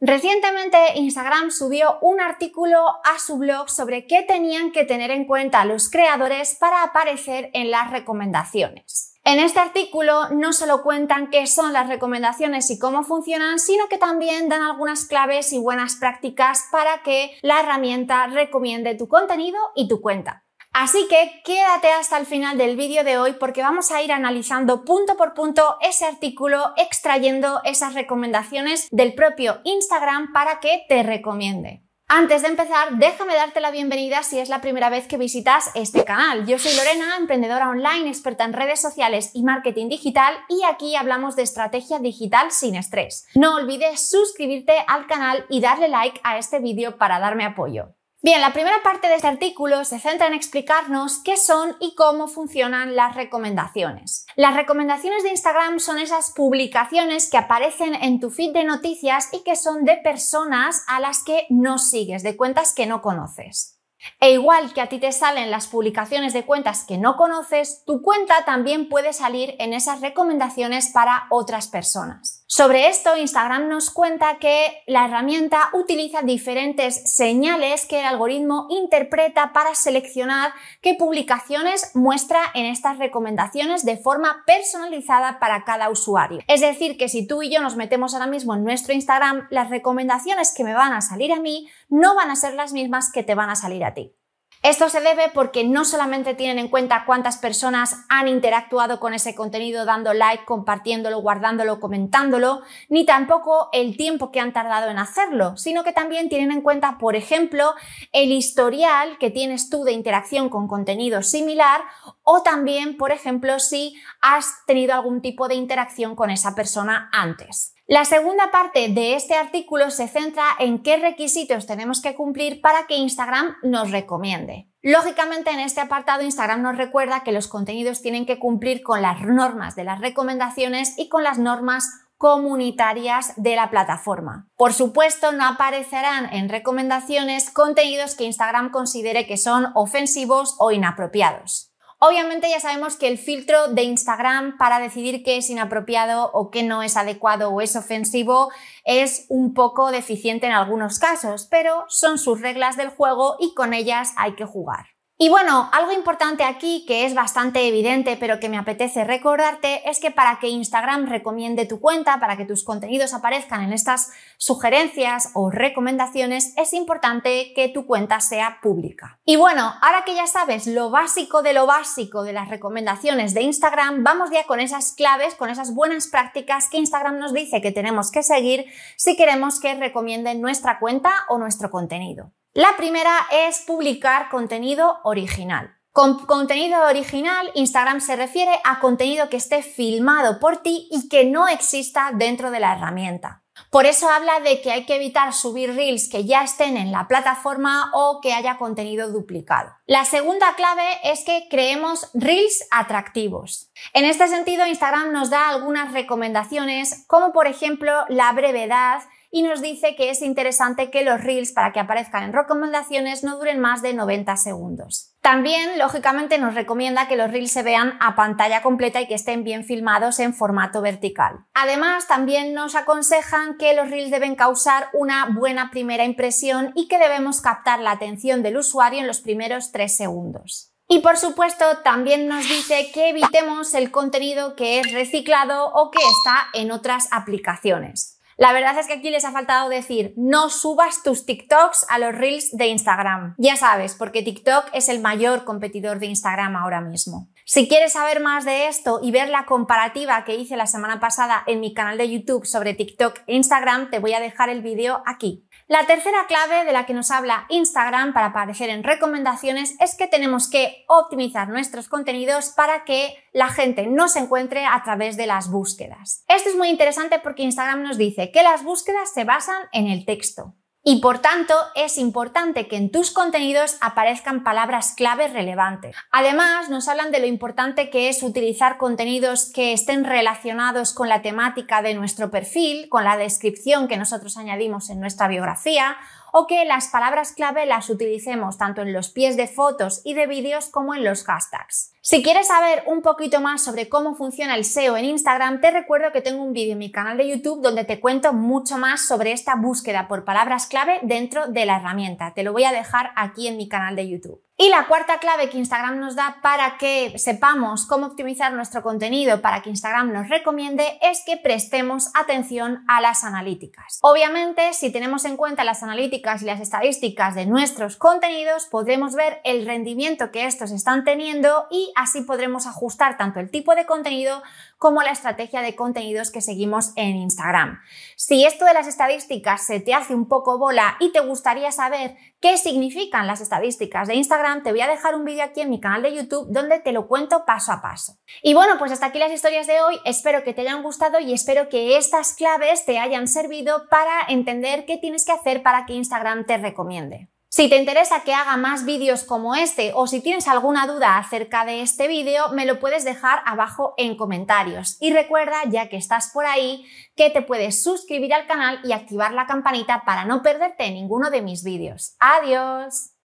Recientemente Instagram subió un artículo a su blog sobre qué tenían que tener en cuenta los creadores para aparecer en las recomendaciones. En este artículo no solo cuentan qué son las recomendaciones y cómo funcionan, sino que también dan algunas claves y buenas prácticas para que la herramienta recomiende tu contenido y tu cuenta. Así que quédate hasta el final del vídeo de hoy porque vamos a ir analizando punto por punto ese artículo, extrayendo esas recomendaciones del propio Instagram para que te recomiende. Antes de empezar, déjame darte la bienvenida si es la primera vez que visitas este canal. Yo soy Lorena, emprendedora online, experta en redes sociales y marketing digital, y aquí hablamos de estrategia digital sin estrés. No olvides suscribirte al canal y darle like a este vídeo para darme apoyo. Bien, la primera parte de este artículo se centra en explicarnos qué son y cómo funcionan las recomendaciones. Las recomendaciones de Instagram son esas publicaciones que aparecen en tu feed de noticias y que son de personas a las que no sigues, de cuentas que no conoces. E igual que a ti te salen las publicaciones de cuentas que no conoces, tu cuenta también puede salir en esas recomendaciones para otras personas. Sobre esto, Instagram nos cuenta que la herramienta utiliza diferentes señales que el algoritmo interpreta para seleccionar qué publicaciones muestra en estas recomendaciones de forma personalizada para cada usuario. Es decir, que si tú y yo nos metemos ahora mismo en nuestro Instagram, las recomendaciones que me van a salir a mí no van a ser las mismas que te van a salir a ti. Esto se debe porque no solamente tienen en cuenta cuántas personas han interactuado con ese contenido dando like, compartiéndolo, guardándolo, comentándolo, ni tampoco el tiempo que han tardado en hacerlo, sino que también tienen en cuenta, por ejemplo, el historial que tienes tú de interacción con contenido similar o también, por ejemplo, si has tenido algún tipo de interacción con esa persona antes. La segunda parte de este artículo se centra en qué requisitos tenemos que cumplir para que Instagram nos recomiende. Lógicamente, en este apartado Instagram nos recuerda que los contenidos tienen que cumplir con las normas de las recomendaciones y con las normas comunitarias de la plataforma. Por supuesto, no aparecerán en recomendaciones contenidos que Instagram considere que son ofensivos o inapropiados. Obviamente ya sabemos que el filtro de Instagram para decidir qué es inapropiado o qué no es adecuado o es ofensivo es un poco deficiente en algunos casos, pero son sus reglas del juego y con ellas hay que jugar. Y bueno, algo importante aquí que es bastante evidente pero que me apetece recordarte es que para que Instagram recomiende tu cuenta, para que tus contenidos aparezcan en estas sugerencias o recomendaciones, es importante que tu cuenta sea pública. Y bueno, ahora que ya sabes lo básico de las recomendaciones de Instagram, vamos ya con esas claves, con esas buenas prácticas que Instagram nos dice que tenemos que seguir si queremos que recomienden nuestra cuenta o nuestro contenido. La primera es publicar contenido original. Con contenido original, Instagram se refiere a contenido que esté filmado por ti y que no exista dentro de la herramienta. Por eso habla de que hay que evitar subir reels que ya estén en la plataforma o que haya contenido duplicado. La segunda clave es que creemos reels atractivos. En este sentido, Instagram nos da algunas recomendaciones, como por ejemplo la brevedad, y nos dice que es interesante que los reels para que aparezcan en recomendaciones no duren más de 90 segundos. También, lógicamente, nos recomienda que los reels se vean a pantalla completa y que estén bien filmados en formato vertical. Además, también nos aconsejan que los reels deben causar una buena primera impresión y que debemos captar la atención del usuario en los primeros 3 segundos. Y por supuesto, también nos dice que evitemos el contenido que es reciclado o que está en otras aplicaciones. La verdad es que aquí les ha faltado decir, no subas tus TikToks a los Reels de Instagram. Ya sabes, porque TikTok es el mayor competidor de Instagram ahora mismo. Si quieres saber más de esto y ver la comparativa que hice la semana pasada en mi canal de YouTube sobre TikTok e Instagram, te voy a dejar el vídeo aquí. La tercera clave de la que nos habla Instagram para aparecer en recomendaciones es que tenemos que optimizar nuestros contenidos para que la gente nos encuentre a través de las búsquedas. Esto es muy interesante porque Instagram nos dice que las búsquedas se basan en el texto y por tanto es importante que en tus contenidos aparezcan palabras clave relevantes. Además, nos hablan de lo importante que es utilizar contenidos que estén relacionados con la temática de nuestro perfil, con la descripción que nosotros añadimos en nuestra biografía, o que las palabras clave las utilicemos tanto en los pies de fotos y de vídeos como en los hashtags. Si quieres saber un poquito más sobre cómo funciona el SEO en Instagram, te recuerdo que tengo un vídeo en mi canal de YouTube donde te cuento mucho más sobre esta búsqueda por palabras clave dentro de la herramienta. Te lo voy a dejar aquí en mi canal de YouTube. Y la cuarta clave que Instagram nos da para que sepamos cómo optimizar nuestro contenido para que Instagram nos recomiende es que prestemos atención a las analíticas. Obviamente, si tenemos en cuenta las analíticas y las estadísticas de nuestros contenidos, podremos ver el rendimiento que estos están teniendo y así podremos ajustar tanto el tipo de contenido como la estrategia de contenidos que seguimos en Instagram. Si esto de las estadísticas se te hace un poco bola y te gustaría saber qué significan las estadísticas de Instagram, te voy a dejar un vídeo aquí en mi canal de YouTube donde te lo cuento paso a paso. Y bueno, pues hasta aquí las historias de hoy. Espero que te hayan gustado y espero que estas claves te hayan servido para entender qué tienes que hacer para que Instagram te recomiende. Si te interesa que haga más vídeos como este o si tienes alguna duda acerca de este vídeo, me lo puedes dejar abajo en comentarios. Y recuerda, ya que estás por ahí, que te puedes suscribir al canal y activar la campanita para no perderte ninguno de mis vídeos. ¡Adiós!